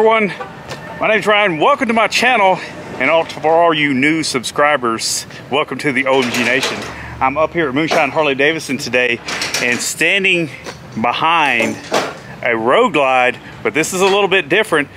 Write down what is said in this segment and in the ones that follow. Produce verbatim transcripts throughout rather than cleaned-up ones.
everyone, my name's Ryan. Welcome to my channel, and all for all you new subscribers, welcome to the O M G Nation. I'm up here at Moonshine Harley-Davidson today, and standing behind a Road Glide, but this is a little bit different,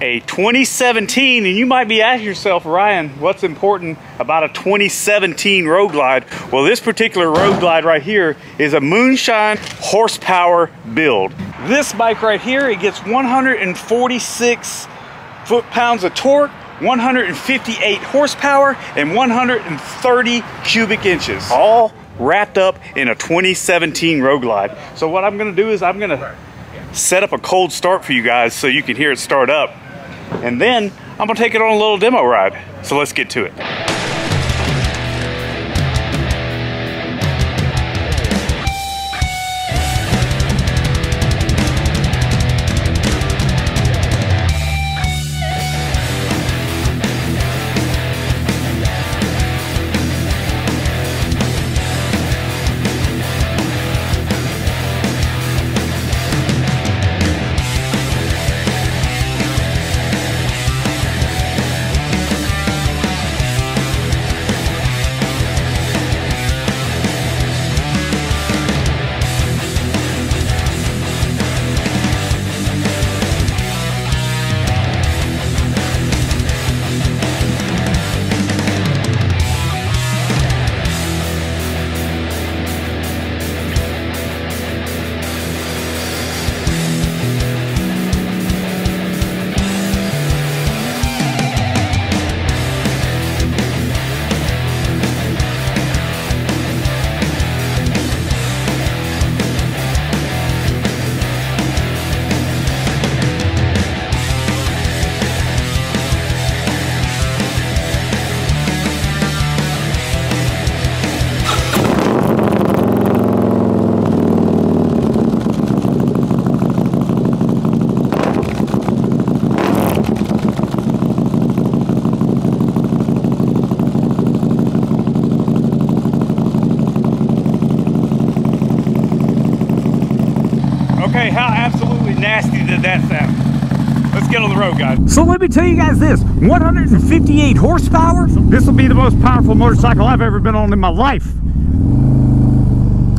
a twenty seventeen. And you might be asking yourself, Ryan, what's important about a twenty seventeen Road Glide? Well, this particular Road Glide right here is a Moonshine Horsepower build. This bike right here, it gets one hundred forty-six foot-pounds of torque, one hundred fifty-eight horsepower, and one hundred thirty cubic inches, all wrapped up in a twenty seventeen Road Glide. So what I'm gonna do is I'm gonna set up a cold start for you guys so you can hear it start up, and then I'm gonna take it on a little demo ride. So let's get to it. Okay, how absolutely nasty did that sound? Let's get on the road, guys. So let me tell you guys this, one hundred fifty-eight horsepower, this will be the most powerful motorcycle I've ever been on in my life.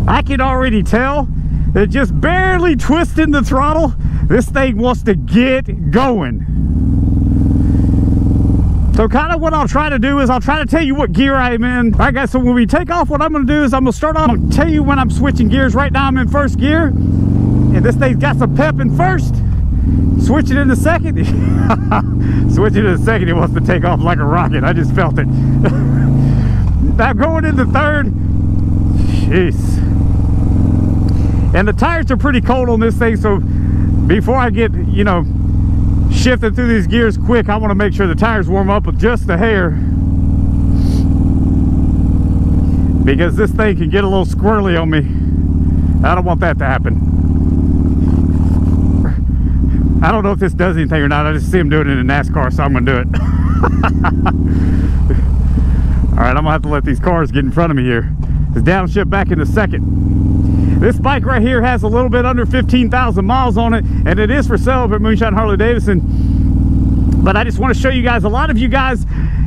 I can already tell that just barely twisting the throttle, this thing wants to get going. So kind of what I'll try to do is I'll try to tell you what gear I am in. All right, guys, so when we take off, what I'm gonna do is I'm gonna start off, I'm gonna tell you when I'm switching gears. Right now I'm in first gear. And this thing's got some pep in first. Switch it into second. Switch it into second, it wants to take off like a rocket. I just felt it. Now going into third. Jeez. And the tires are pretty cold on this thing, so before I get, you know, shifting through these gears quick, I want to make sure the tires warm up with just a hair, because this thing can get a little squirrely on me. I don't want that to happen. I don't know if this does anything or not. I just see him doing it in NASCAR, so I'm gonna do it. All right, I'm gonna have to let these cars get in front of me here. This downshift back in a second. This bike right here has a little bit under fifteen thousand miles on it, and it is for sale at Moonshine Harley-Davidson. But I just want to show you guys, a lot of you guys,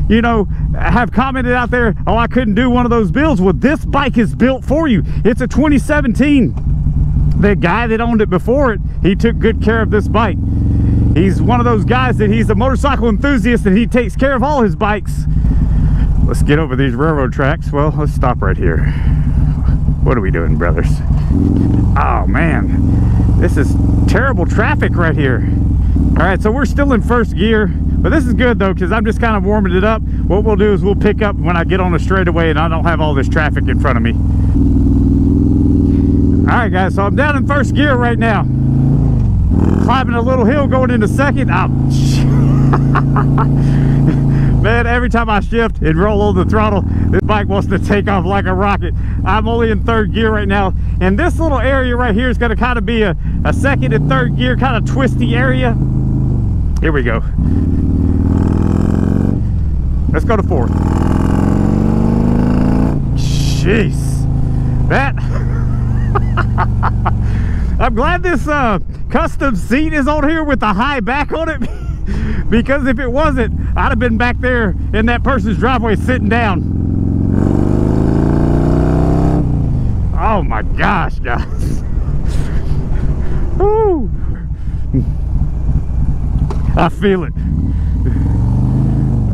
you know, have commented out there, oh, I couldn't do one of those builds. Well, this bike is built for you. It's a twenty seventeen. The guy that owned it before it, he took good care of this bike. He's one of those guys that he's a motorcycle enthusiast and he takes care of all his bikes. Let's get over these railroad tracks. Well, let's stop right here. What are we doing, brothers? Oh man, this is terrible traffic right here. All right, so we're still in first gear, but this is good though, because I'm just kind of warming it up. What we'll do is we'll pick up when I get on a straightaway and I don't have all this traffic in front of me. All right, guys, so I'm down in first gear right now. Climbing a little hill going into second. Oh, man, every time I shift and roll on the throttle, this bike wants to take off like a rocket. I'm only in third gear right now. And this little area right here is gonna kind of be a, a second and third gear kind of twisty area. Here we go. Let's go to fourth. Jeez, that... I'm glad this uh, custom seat is on here with the high back on it because if it wasn't, I'd have been back there in that person's driveway sitting down. Oh my gosh, guys. Woo. I feel it.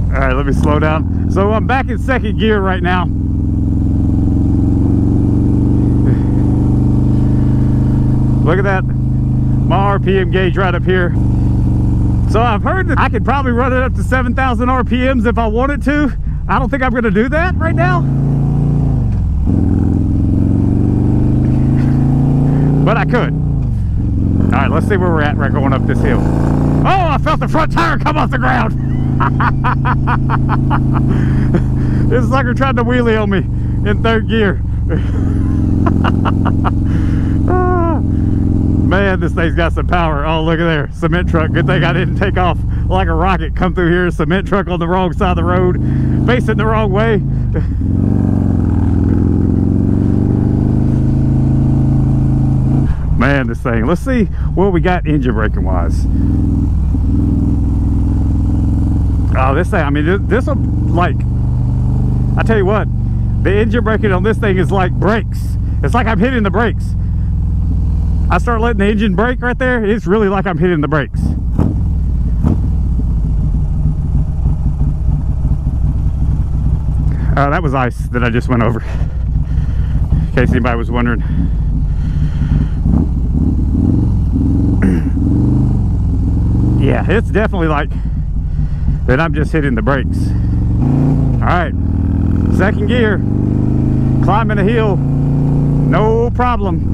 All right, let me slow down. So I'm back in second gear right now. Look at that. My R P M gauge right up here. So I've heard that I could probably run it up to seven thousand R P Ms if I wanted to. I don't think I'm going to do that right now. But I could. All right, let's see where we're at right going up this hill. Oh, I felt the front tire come off the ground. This sucker tried to wheelie on me in third gear. Man, this thing's got some power. Oh, look at there. Cement truck. Good thing I didn't take off like a rocket. Come through here. Cement truck on the wrong side of the road. Facing the wrong way. Man, this thing. Let's see what we got engine braking wise. Oh, this thing. I mean, this will, like, I tell you what, the engine braking on this thing is like brakes. It's like I'm hitting the brakes. I start letting the engine brake right there. It's really like I'm hitting the brakes. Uh, that was ice that I just went over, in case anybody was wondering. Yeah, it's definitely like that I'm just hitting the brakes. All right, second gear, climbing a hill, no problem.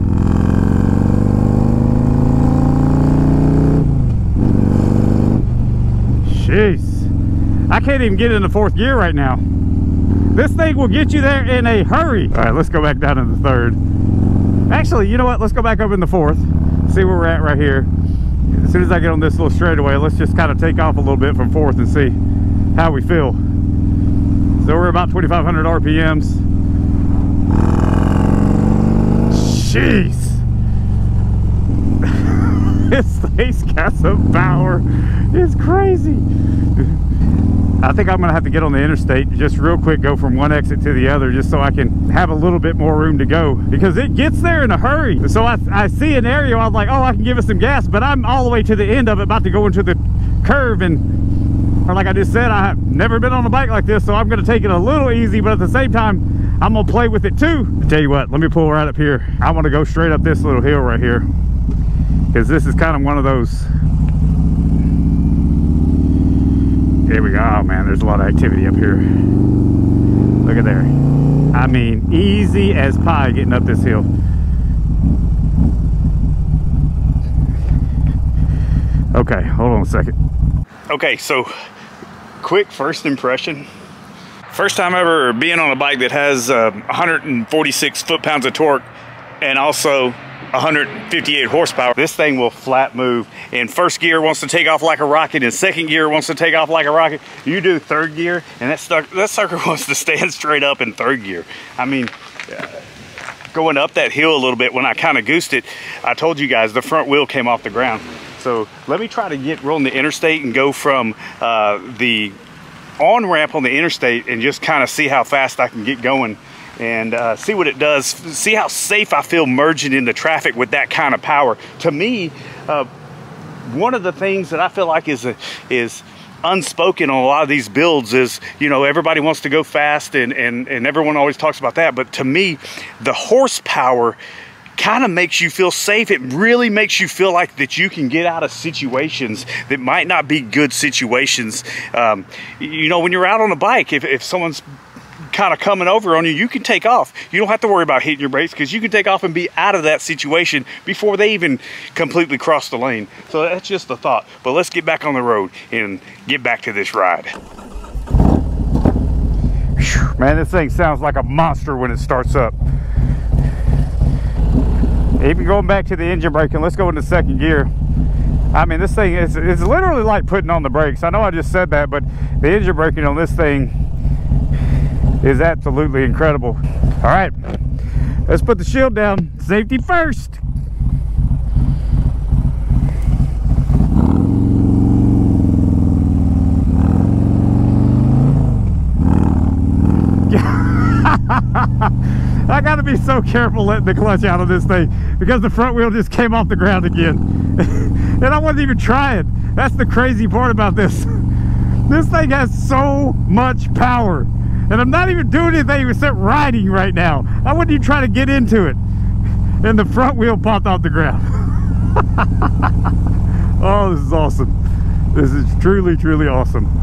Jeez, I can't even get into fourth gear right now. This thing will get you there in a hurry. All right, let's go back down in the third. Actually, you know what? Let's go back up in the fourth. See where we're at right here. As soon as I get on this little straightaway, let's just kind of take off a little bit from fourth and see how we feel. So we're about twenty-five hundred R P Ms. Jeez. This thing's got some power. It's crazy. I think I'm gonna have to get on the interstate just real quick, go from one exit to the other just so I can have a little bit more room to go, because it gets there in a hurry. So I, I see an area, I was like, oh, I can give it some gas, but I'm all the way to the end of it, about to go into the curve, and or like I just said, I've never been on a bike like this, so I'm gonna take it a little easy, but at the same time, I'm gonna play with it too. I tell you what, let me pull right up here. I wanna go straight up this little hill right here, because this is kind of one of those. Here we go. Oh man, there's a lot of activity up here. Look at there. I mean, easy as pie getting up this hill. Okay, hold on a second. Okay, so quick first impression. First time ever being on a bike that has uh, one hundred forty-six foot-pounds of torque and also one hundred fifty-eight horsepower. This thing will flat move. In first gear wants to take off like a rocket, in second gear wants to take off like a rocket. You do third gear and that sucker, that sucker wants to stand straight up in third gear. I mean, uh, going up that hill a little bit, when I kind of goosed it, I told you guys the front wheel came off the ground. So let me try to get rolling the interstate and go from uh, the on-ramp on the interstate and just kind of see how fast I can get going. And uh, see what it does, see how safe I feel merging into traffic with that kind of power. To me, uh, one of the things that I feel like is, a, is unspoken on a lot of these builds is, you know, everybody wants to go fast and, and, and everyone always talks about that. But to me, the horsepower kind of makes you feel safe. It really makes you feel like that you can get out of situations that might not be good situations. Um, you know, when you're out on a bike, if, if someone's kind of coming over on you, you can take off. You don't have to worry about hitting your brakes because you can take off and be out of that situation before they even completely cross the lane. So that's just the thought. But let's get back on the road and get back to this ride. Man, this thing sounds like a monster when it starts up. Even going back to the engine braking, let's go into second gear. I mean, this thing is, it's literally like putting on the brakes. I know I just said that, but the engine braking on this thing is absolutely incredible. All right, let's put the shield down. Safety first. I gotta be so careful letting the clutch out of this thing because the front wheel just came off the ground again. And I wasn't even trying. That's the crazy part about this. This thing has so much power. And I'm not even doing anything except riding right now. I wouldn't even try to get into it. And the front wheel popped off the ground. Oh, this is awesome. This is truly, truly awesome.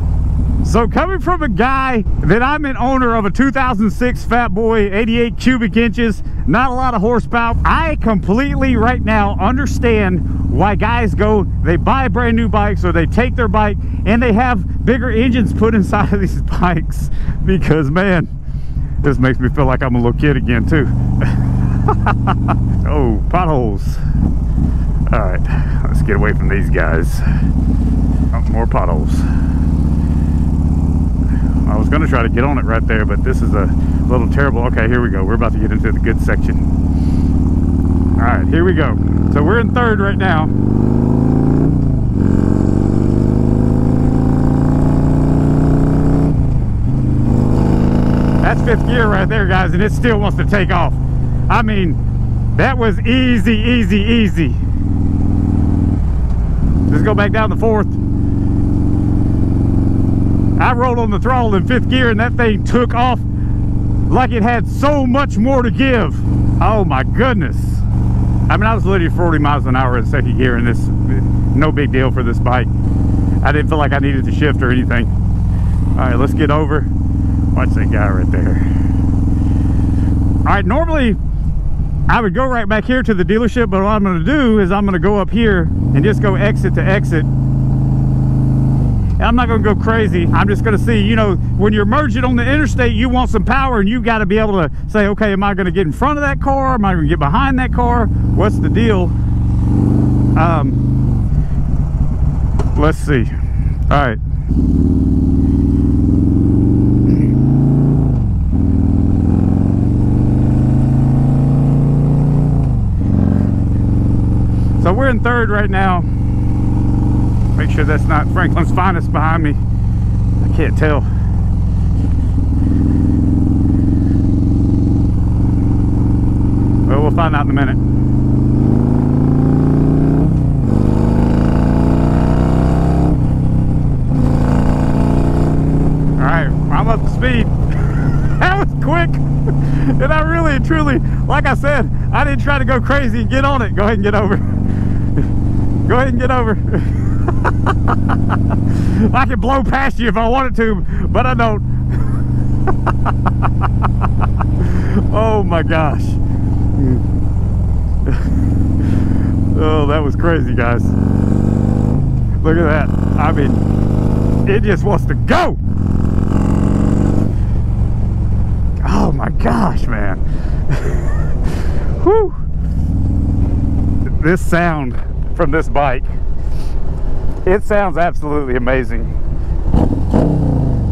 So coming from a guy that I'm an owner of a two thousand six Fat Boy, eighty-eight cubic inches, not a lot of horsepower, I completely right now understand why guys go, they buy brand new bikes or they take their bike and they have bigger engines put inside of these bikes, because man, this makes me feel like I'm a little kid again too. Oh, potholes. All right, let's get away from these guys. Oh, more potholes. I was going to try to get on it right there, but this is a little terrible. Okay, here we go. We're about to get into the good section. All right, here we go. So we're in third right now. That's fifth gear right there, guys, and it still wants to take off. I mean, that was easy, easy, easy. Let's go back down to fourth. I rolled on the throttle in fifth gear and that thing took off like it had so much more to give. Oh my goodness. I mean, I was literally forty miles an hour in second gear, and this, no big deal for this bike. I didn't feel like I needed to shift or anything. All right, let's get over. Watch that guy right there. All right, normally I would go right back here to the dealership, but what I'm going to do is I'm going to go up here and just go exit to exit. I'm not going to go crazy. I'm just going to see, you know, when you're merging on the interstate, you want some power, and you got to be able to say, okay, am I going to get in front of that car? Am I going to get behind that car? What's the deal? Um, let's see. All right. So we're in third right now. Make sure that's not Franklin's Finest behind me. I can't tell. Well, we'll find out in a minute. All right, I'm up to speed. That was quick. And I really and truly, like I said, I didn't try to go crazy and get on it. Go ahead and get over. Go ahead and get over. I could blow past you if I wanted to, but I don't. Oh my gosh. Oh, that was crazy, guys. Look at that. I mean, it just wants to go. Oh my gosh, man. Whew. This sound from this bike, it sounds absolutely amazing.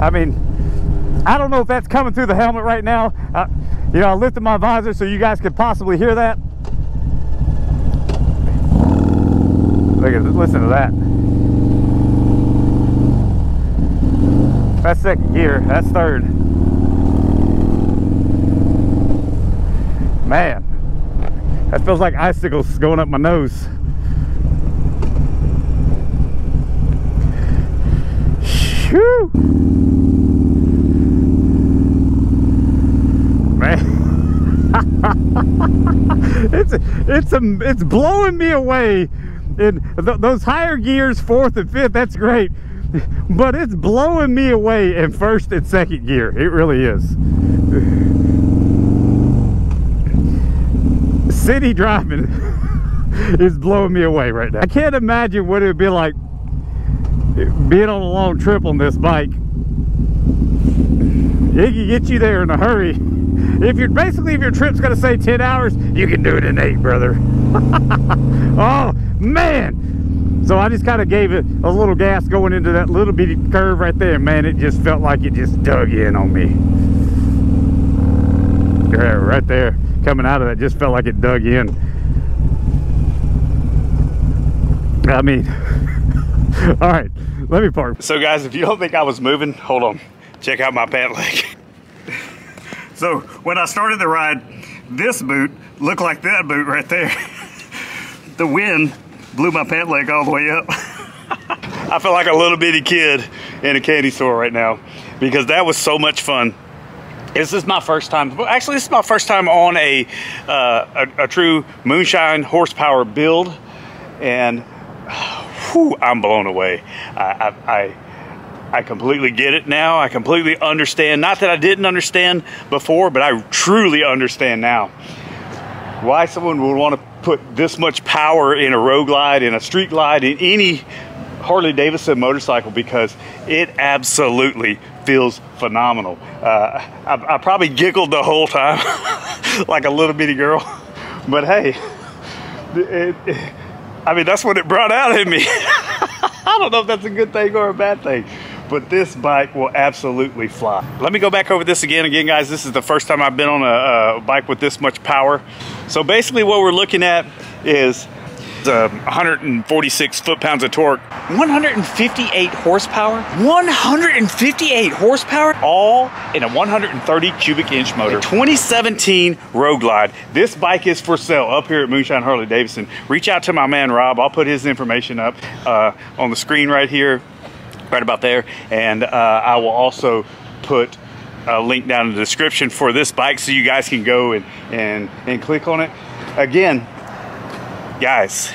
I mean, I don't know if that's coming through the helmet right now. I, you know, I lifted my visor so you guys could possibly hear that. Look at, listen to that. That's second gear. That's third. Man, that feels like icicles going up my nose. Whew. Man, it's it's a, it's blowing me away. And th those higher gears, fourth and fifth, that's great, but it's blowing me away in first and second gear. It really is. City driving is blowing me away right now. I can't imagine what it would be like being on a long trip on this bike. It can get you there in a hurry. If you're basically, if your trip's gonna say ten hours, you can do it in eight, brother. Oh man. So I just kind of gave it a little gas going into that little bitty curve right there. Man, it just felt like it just dug in on me. Yeah, right there, coming out of that, just felt like it dug in. I mean, all right, let me park. So guys, if you don't think I was moving, hold on. Check out my pant leg. So when I started the ride, this boot looked like that boot right there. The wind blew my pant leg all the way up. I feel like a little bitty kid in a candy store right now because that was so much fun. This is my first time, actually this is my first time on a, uh, a, a true Moonshine Horsepower build, and whew, I'm blown away. I, I, I I completely get it now. I completely understand. Not that I didn't understand before, but I truly understand now why someone would want to put this much power in a Road Glide, in a Street Glide, in any Harley-Davidson motorcycle, because it absolutely feels phenomenal. Uh, I, I probably giggled the whole time like a little bitty girl, but hey, it, it, I mean, that's what it brought out in me. I don't know if that's a good thing or a bad thing, but this bike will absolutely fly. Let me go back over this again. Again, guys, this is the first time I've been on a, a bike with this much power. So basically what we're looking at is uh, one hundred forty-six foot-pounds of torque, one hundred fifty-eight horsepower, one hundred fifty-eight horsepower, all in a one hundred thirty cubic inch motor. The twenty seventeen Road Glide. This bike is for sale up here at Moonshine Harley-Davidson. Reach out to my man, Rob. I'll put his information up uh, on the screen right here, right about there. And uh, I will also put a link down in the description for this bike so you guys can go and, and, and click on it. Again, guys,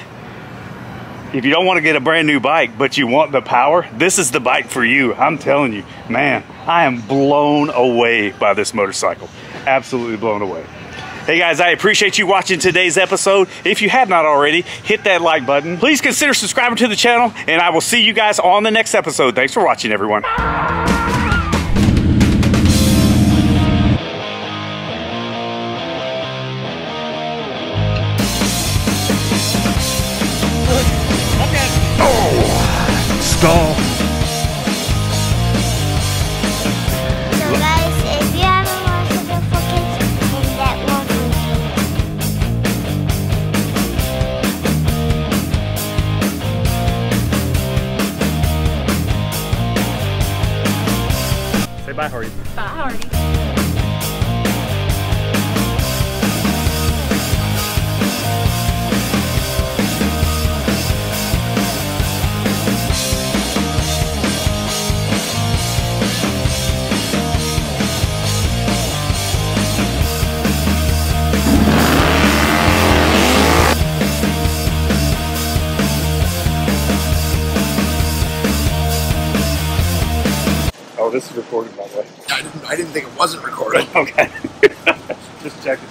if you don't want to get a brand new bike but you want the power, this is the bike for you. I'm telling you, man, I am blown away by this motorcycle. Absolutely blown away. Hey guys, I appreciate you watching today's episode. If you have not already, hit that like button. Please consider subscribing to the channel, and I will see you guys on the next episode. Thanks for watching, everyone. Stall. So guys, if you haven't watched the video for kids, then that won't be. Say bye, Hardy. Bye, Hardy. This is recorded, by the way. I didn't, I didn't think it wasn't recorded. Okay. Just checking.